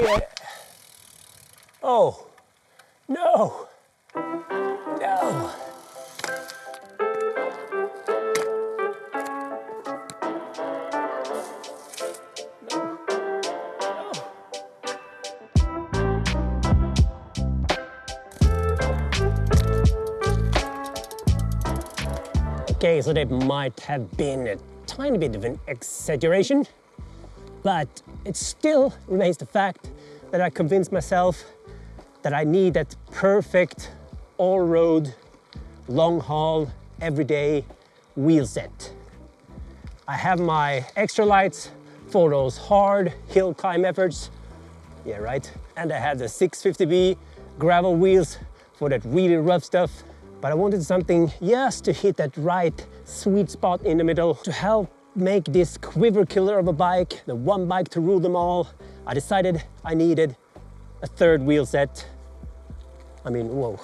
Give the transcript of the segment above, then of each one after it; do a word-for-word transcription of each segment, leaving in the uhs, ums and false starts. see it. Oh, no, no. Okay, so that might have been a tiny bit of an exaggeration, but it still remains the fact that I convinced myself that I need that perfect all-road, long-haul, everyday wheel set. I have my Extralites for those hard hill climb efforts, yeah right, and I have the six fifty B gravel wheels for that really rough stuff. But I wanted something just to hit that right sweet spot in the middle to help make this quiver killer of a bike, the one bike to rule them all. I decided I needed a third wheel set. I mean, whoa.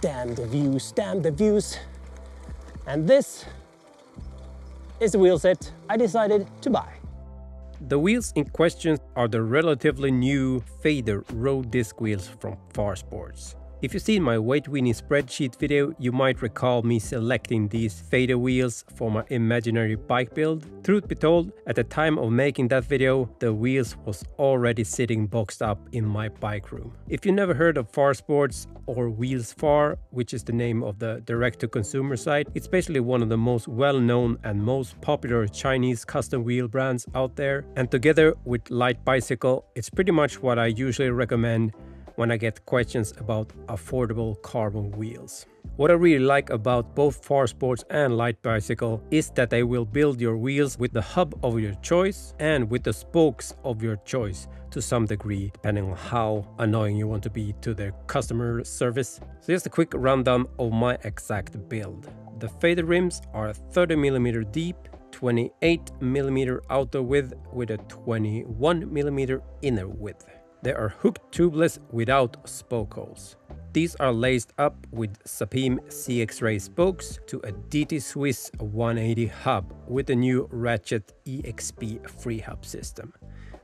Damn the views, damn the views. And this is the wheel set I decided to buy. The wheels in question are the relatively new Feder road disc wheels from Farsports. If you've seen my weight winning spreadsheet video, you might recall me selecting these Feder wheels for my imaginary bike build. Truth be told, at the time of making that video, the wheels was already sitting boxed up in my bike room. If you never heard of Farsports or Wheels Far, which is the name of the direct-to-consumer site, it's basically one of the most well-known and most popular Chinese custom wheel brands out there. And together with Light Bicycle, it's pretty much what I usually recommend when I get questions about affordable carbon wheels. What I really like about both Farsports and Light Bicycle is that they will build your wheels with the hub of your choice and with the spokes of your choice to some degree, depending on how annoying you want to be to their customer service. So here's a quick rundown of my exact build. The Feder rims are thirty millimeter deep, twenty-eight millimeter outer width with a twenty-one millimeter inner width. They are hooked tubeless without spoke holes. These are laced up with Sapim C X-Ray spokes to a D T Swiss one eighty hub with the new Ratchet E X P free hub system.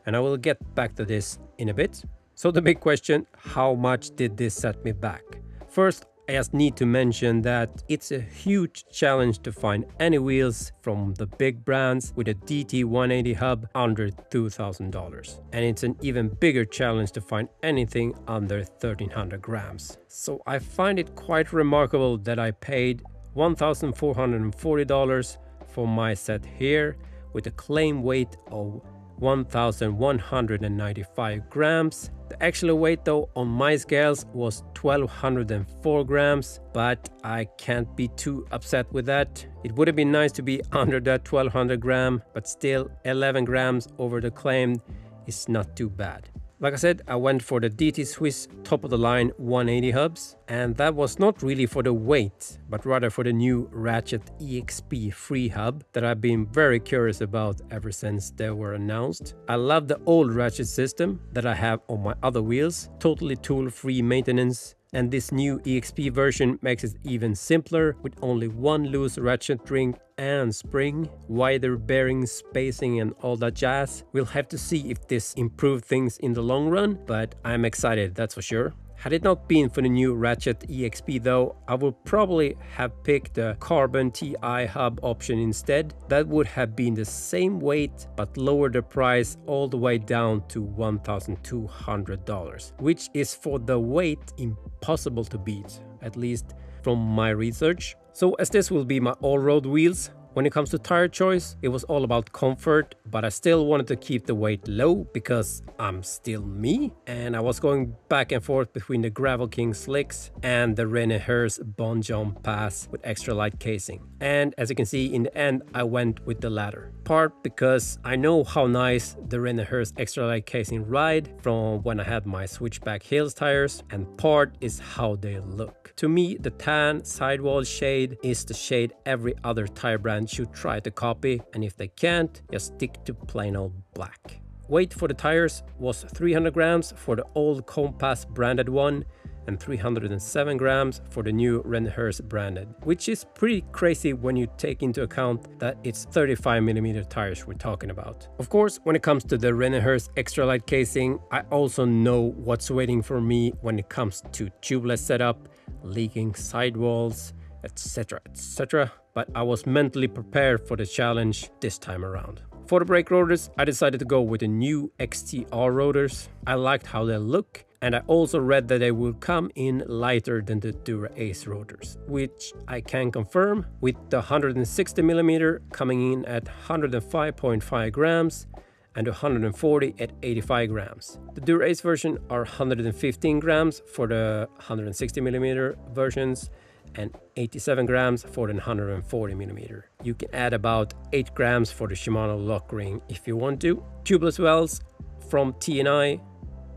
And I will get back to this in a bit. So the big question, how much did this set me back? First, I just need to mention that it's a huge challenge to find any wheels from the big brands with a D T one eighty hub under two thousand dollars. And it's an even bigger challenge to find anything under thirteen hundred grams. So I find it quite remarkable that I paid one thousand four hundred forty dollars for my set here with a claim weight of one thousand one hundred ninety-five grams. The actual weight though on my scales was one thousand two hundred four grams, but I can't be too upset with that. It would have been nice to be under that twelve hundred gram, but still eleven grams over the claimed is not too bad. Like I said, I went for the D T Swiss top of the line one eighty hubs, and that was not really for the weight, but rather for the new Ratchet E X P free hub that I've been very curious about ever since they were announced. I love the old Ratchet system that I have on my other wheels, totally tool-free maintenance, and this new E X P version makes it even simpler with only one loose ratchet ring and spring, wider bearing spacing and all that jazz. We'll have to see if this improves things in the long run, but I'm excited, that's for sure. Had it not been for the new Ratchet E X P though, I would probably have picked the Carbon T I hub option instead. That would have been the same weight, but lower the price all the way down to one thousand two hundred dollars, which is for the weight impossible to beat, at least from my research. So as this will be my all-road wheels, when it comes to tire choice, it was all about comfort, but I still wanted to keep the weight low because I'm still me. And I was going back and forth between the Gravel King Slicks and the Rene Herse Bon Jump Pass with extra light casing. And as you can see, in the end, I went with the latter. Part because I know how nice the Rene Herse extra light casing ride from when I had my Switchback Hills tires, and part is how they look. To me, the tan sidewall shade is the shade every other tire brand should try to copy, and if they can't, just stick to plain old black. Weight for the tires was three hundred grams for the old Compass branded one and three hundred seven grams for the new Rene Herse branded, which is pretty crazy when you take into account that it's thirty-five millimeter tires we're talking about. Of course, when it comes to the Rene Herse Extralite casing, I also know what's waiting for me when it comes to tubeless setup, leaking sidewalls, etc, et cetera, but I was mentally prepared for the challenge this time around. For the brake rotors, I decided to go with the new X T R rotors. I liked how they look, and I also read that they will come in lighter than the Dura Ace rotors, which I can confirm, with the one hundred sixty millimeter coming in at one hundred five point five grams and one hundred forty at eighty-five grams. The Dura Ace version are one hundred fifteen grams for the one hundred sixty millimeter versions and eighty-seven grams for the one hundred forty millimeter. You can add about eight grams for the Shimano lock ring if you want to. Tubeless wells from T N I,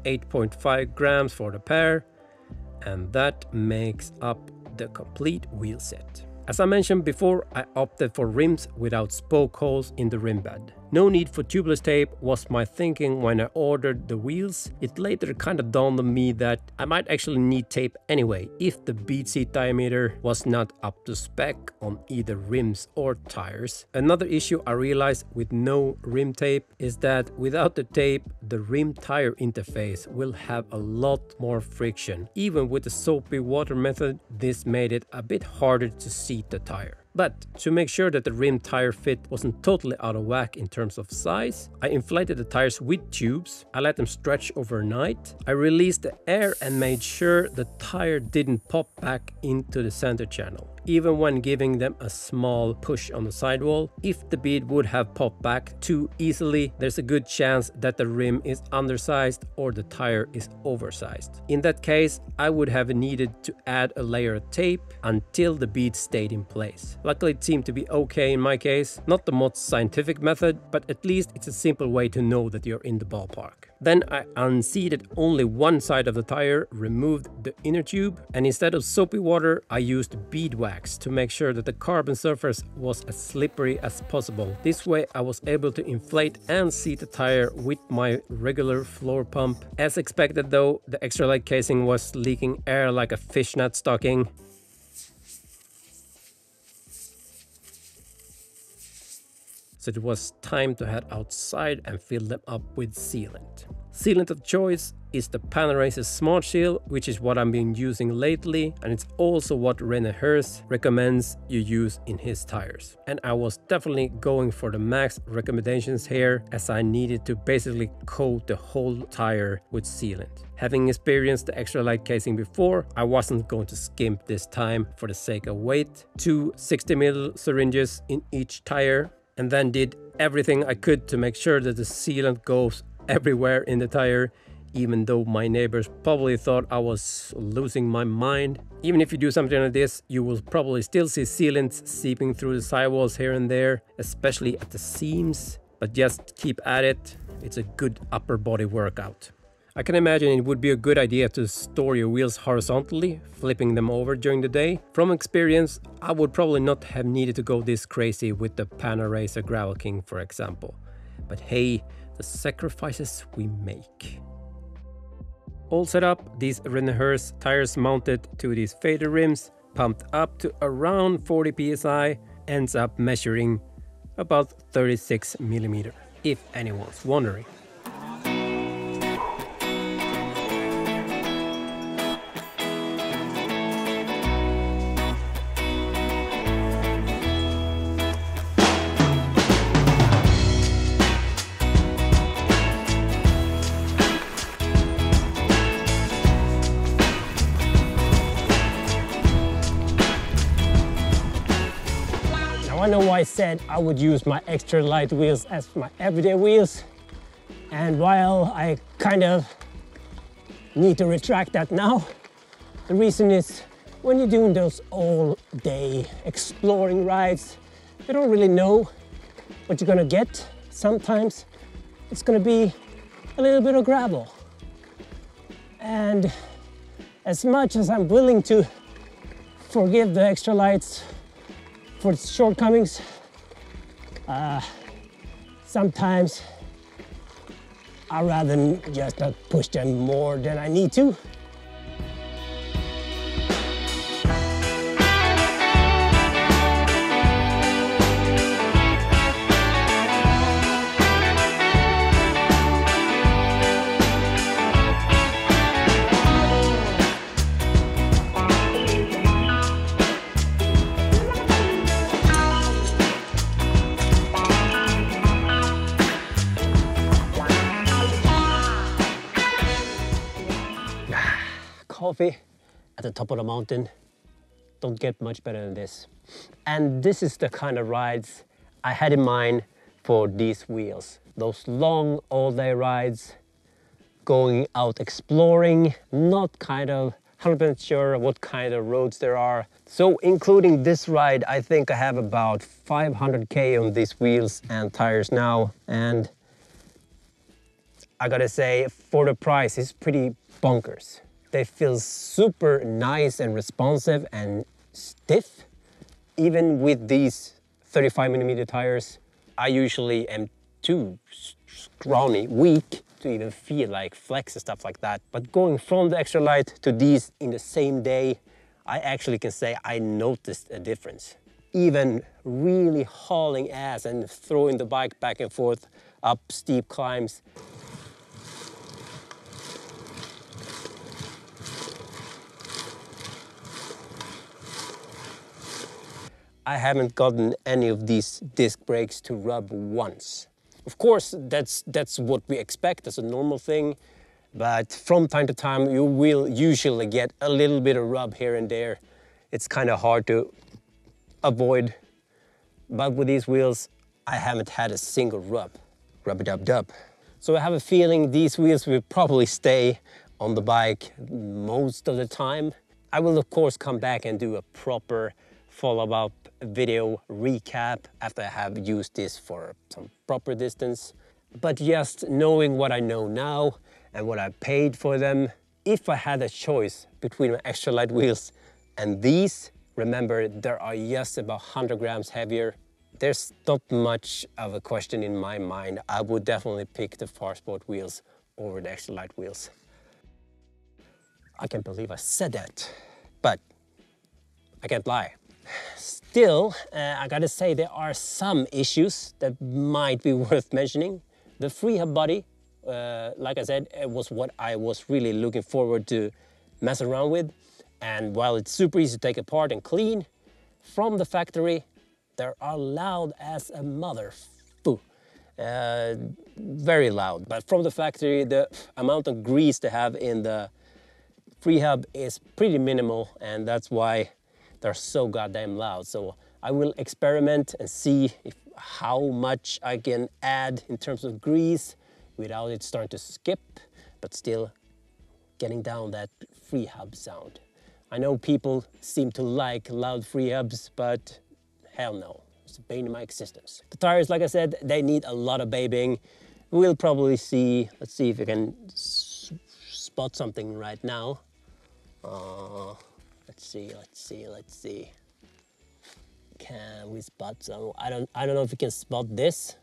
eight point five grams for the pair, and that makes up the complete wheel set. As I mentioned before, I opted for rims without spoke holes in the rim bed. No need for tubeless tape was my thinking when I ordered the wheels. It later kind of dawned on me that I might actually need tape anyway if the bead seat diameter was not up to spec on either rims or tires. Another issue I realized with no rim tape is that without the tape, the rim tire interface will have a lot more friction. Even with the soapy water method, this made it a bit harder to seat the tire. But to make sure that the rim tire fit wasn't totally out of whack in terms of size, I inflated the tires with tubes. I let them stretch overnight. I released the air and made sure the tire didn't pop back into the center channel, even when giving them a small push on the sidewall. If the bead would have popped back too easily, there's a good chance that the rim is undersized or the tire is oversized. In that case, I would have needed to add a layer of tape until the bead stayed in place. Luckily, it seemed to be okay in my case. Not the most scientific method, but at least it's a simple way to know that you're in the ballpark. Then I unseated only one side of the tire, removed the inner tube, and instead of soapy water, I used bead wax to make sure that the carbon surface was as slippery as possible. This way I was able to inflate and seat the tire with my regular floor pump. As expected though, the Extralite casing was leaking air like a fishnet stocking. So it was time to head outside and fill them up with sealant. Sealant of choice is the Panaracer Smart Shield, which is what I've been using lately, and it's also what Rene Herse recommends you use in his tires. And I was definitely going for the max recommendations here, as I needed to basically coat the whole tire with sealant. Having experienced the Extralite casing before, I wasn't going to skimp this time for the sake of weight. Two sixty milliliter syringes in each tire, and then did everything I could to make sure that the sealant goes everywhere in the tire, even though my neighbors probably thought I was losing my mind. Even if you do something like this, you will probably still see sealant seeping through the sidewalls here and there, especially at the seams, but just keep at it. It's a good upper body workout. I can imagine it would be a good idea to store your wheels horizontally, flipping them over during the day. From experience, I would probably not have needed to go this crazy with the Panaracer Gravel King, for example. But hey, the sacrifices we make. All set up, these Rene Herse tires mounted to these Feder rims, pumped up to around forty P S I, ends up measuring about thirty-six millimeter, if anyone's wondering. I know why I said I would use my Extralite wheels as my everyday wheels, and while I kind of need to retract that now, the reason is when you're doing those all-day exploring rides, you don't really know what you're gonna get. Sometimes it's gonna be a little bit of gravel, and as much as I'm willing to forgive the Extralites for its shortcomings, uh, sometimes I'd rather just not push them more than I need to. coffee at the top of the mountain. Don't get much better than this. And this is the kind of rides I had in mind for these wheels. Those long all-day rides, going out exploring, not kind of one hundred percent sure what kind of roads there are. So including this ride, I think I have about five hundred K on these wheels and tires now. And I gotta say, for the price, it's pretty bonkers. They feel super nice and responsive and stiff. Even with these thirty-five millimeter tires, I usually am too scrawny, weak to even feel like flex and stuff like that. But going from the Extralite to these in the same day, I actually can say I noticed a difference. Even really hauling ass and throwing the bike back and forth up steep climbs, I haven't gotten any of these disc brakes to rub once. Of course, that's, that's what we expect, that's a normal thing, but from time to time you will usually get a little bit of rub here and there. It's kind of hard to avoid, but with these wheels I haven't had a single rub. Rub-a-dub-dub. So I have a feeling these wheels will probably stay on the bike most of the time. I will of course come back and do a proper follow-up video recap after I have used this for some proper distance. But just knowing what I know now and what I paid for them, if I had a choice between my Extralite wheels and these, remember they are just about one hundred grams heavier. There's not much of a question in my mind. I would definitely pick the Farsport wheels over the Extralite wheels. I can't believe I said that, but I can't lie. Still, uh, I gotta say there are some issues that might be worth mentioning. The free hub body, uh, like I said, it was what I was really looking forward to messing around with. And while it's super easy to take apart and clean, from the factory, they are loud as a mother foo. Uh, very loud. But from the factory, the amount of grease they have in the free hub is pretty minimal, and that's why they're so goddamn loud. So I will experiment and see if, how much I can add in terms of grease without it starting to skip, but still getting down that free hub sound. I know people seem to like loud free hubs, but hell no, it's a bane in my existence. The tires, like I said, they need a lot of babying. We'll probably see, let's see if we can s spot something right now. Uh, Let's see, let's see, let's see. Can we spot some? I don't, I don't know if we can spot this.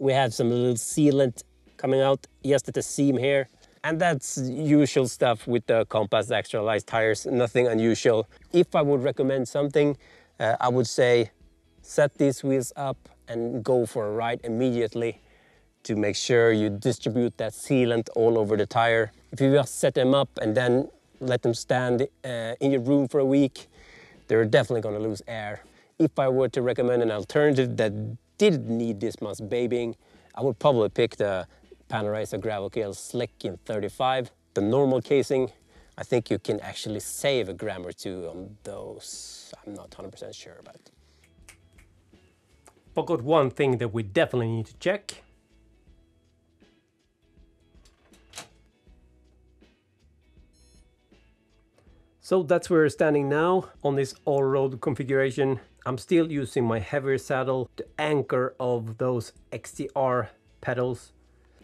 We have some little sealant coming out just at the seam here. And that's usual stuff with the Compass Extralite tires, nothing unusual. If I would recommend something, uh, I would say set these wheels up and go for a ride immediately to make sure you distribute that sealant all over the tire. If you just set them up and then let them stand uh, in your room for a week, they're definitely gonna lose air. If I were to recommend an alternative that didn't need this much babying, I would probably pick the Panaracer Gravel King Slicks in thirty-five. The normal casing, I think you can actually save a gram or two on those. I'm not one hundred percent sure about it. Forgot one thing that we definitely need to check. So that's where we're standing now on this all-road configuration. I'm still using my heavier saddle to anchor of those X T R pedals.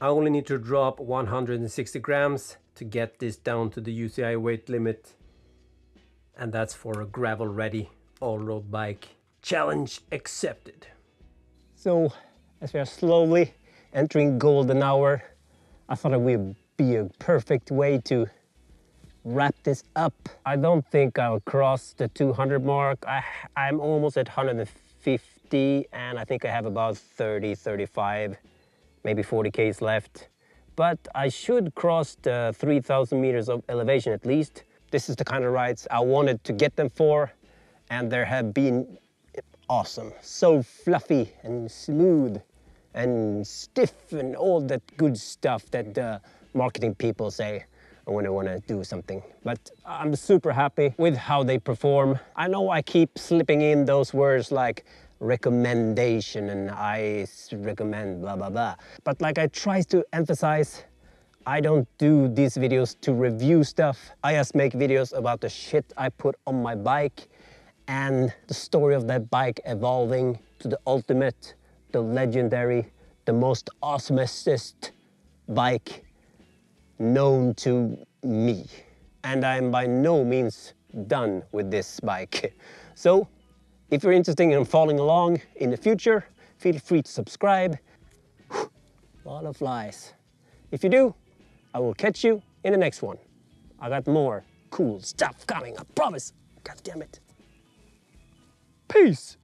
I only need to drop one hundred sixty grams to get this down to the U C I weight limit. And that's for a gravel-ready all-road bike. Challenge accepted. So as we are slowly entering golden hour, I thought it would be a perfect way to wrap this up. I don't think I'll cross the two hundred mark. I, I'm almost at one hundred fifty and I think I have about thirty, thirty-five, maybe forty Ks left. But I should cross the three thousand meters of elevation at least. This is the kind of rides I wanted to get them for, and they have been awesome. So fluffy and smooth and stiff and all that good stuff that the marketing people say. when I want to do something. But I'm super happy with how they perform. I know I keep slipping in those words like recommendation and I recommend blah, blah, blah. But like I try to emphasize, I don't do these videos to review stuff. I just make videos about the shit I put on my bike and the story of that bike evolving to the ultimate, the legendary, the most awesomest bike known to me. And I'm by no means done with this bike. So if you're interested in following along in the future, feel free to subscribe. Whew, lot of flies. If you do, I will catch you in the next one. I got more cool stuff coming, I promise. God damn it. Peace.